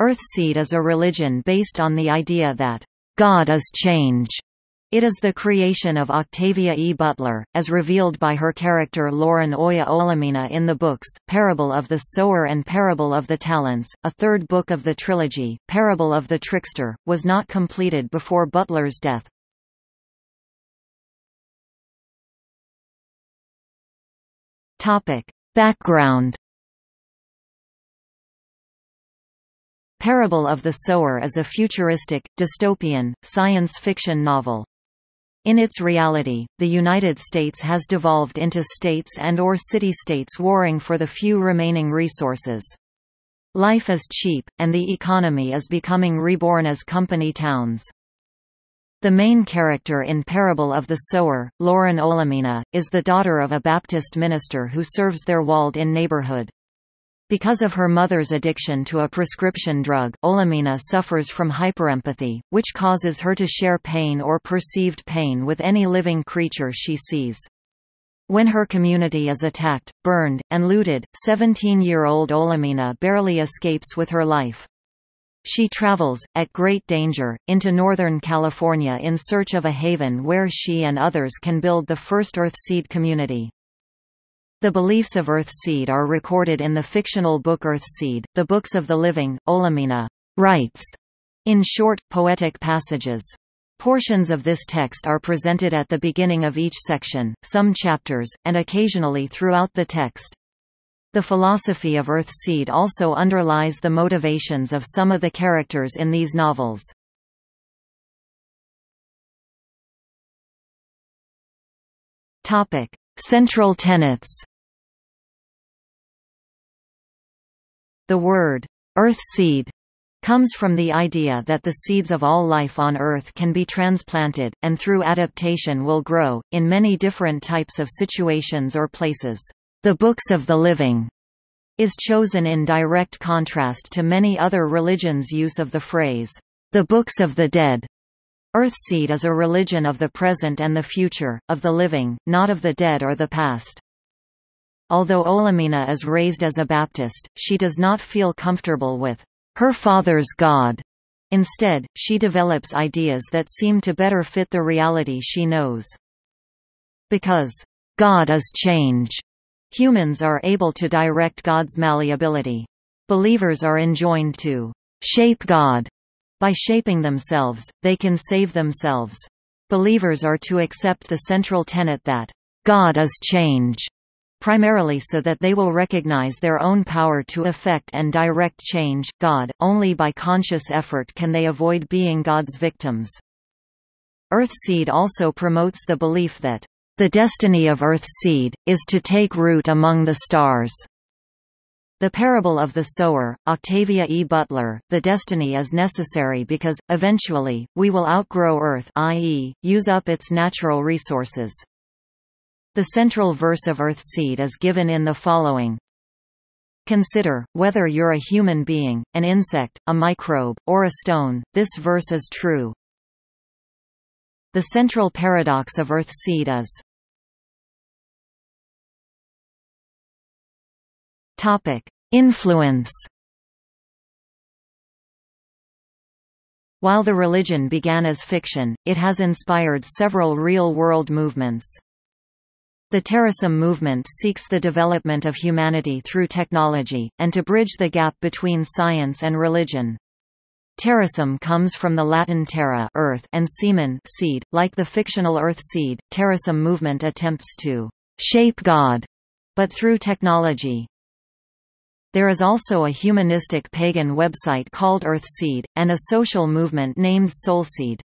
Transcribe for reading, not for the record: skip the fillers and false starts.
Earthseed is a religion based on the idea that God is change. It is the creation of Octavia E. Butler, as revealed by her character Lauren Oya Olamina in the books, Parable of the Sower and Parable of the Talents. A third book of the trilogy, Parable of the Trickster, was not completed before Butler's death. Background. Parable of the Sower is a futuristic, dystopian, science fiction novel. In its reality, the United States has devolved into states and/or city-states warring for the few remaining resources. Life is cheap, and the economy is becoming reborn as company towns. The main character in Parable of the Sower, Lauren Olamina, is the daughter of a Baptist minister who serves their walled-in neighborhood. Because of her mother's addiction to a prescription drug, Olamina suffers from hyperempathy, which causes her to share pain or perceived pain with any living creature she sees. When her community is attacked, burned, and looted, 17-year-old Olamina barely escapes with her life. She travels, at great danger, into Northern California in search of a haven where she and others can build the first Earthseed community. The beliefs of Earthseed are recorded in the fictional book Earthseed, The Books of the Living. Olamina writes in short, poetic passages. Portions of this text are presented at the beginning of each section, some chapters, and occasionally throughout the text. The philosophy of Earthseed also underlies the motivations of some of the characters in these novels. Central tenets. The word Earthseed comes from the idea that the seeds of all life on Earth can be transplanted, and through adaptation will grow, in many different types of situations or places. The Books of the Living is chosen in direct contrast to many other religions' use of the phrase, the Books of the Dead. Earthseed is a religion of the present and the future, of the living, not of the dead or the past. Although Olamina is raised as a Baptist, she does not feel comfortable with her father's God. Instead, she develops ideas that seem to better fit the reality she knows. Because God is change, humans are able to direct God's malleability. Believers are enjoined to shape God. By shaping themselves, they can save themselves. Believers are to accept the central tenet that God is change, primarily so that they will recognize their own power to affect and direct change. God, only by conscious effort can they avoid being God's victims. Earthseed also promotes the belief that the destiny of Earthseed is to take root among the stars. The Parable of the Sower, Octavia E. Butler, the destiny is necessary because, eventually, we will outgrow Earth, i.e., use up its natural resources. The central verse of Earthseed is given in the following. Consider, whether you're a human being, an insect, a microbe, or a stone, this verse is true. The central paradox of Earthseed is influence. While the religion began as fiction, it has inspired several real-world movements. The Terrasem movement seeks the development of humanity through technology, and to bridge the gap between science and religion. Terrasem comes from the Latin terra, earth, and semen, seed. Like the fictional Earthseed, Terrasem movement attempts to shape God, but through technology. There is also a humanistic pagan website called Earthseed, and a social movement named Soulseed.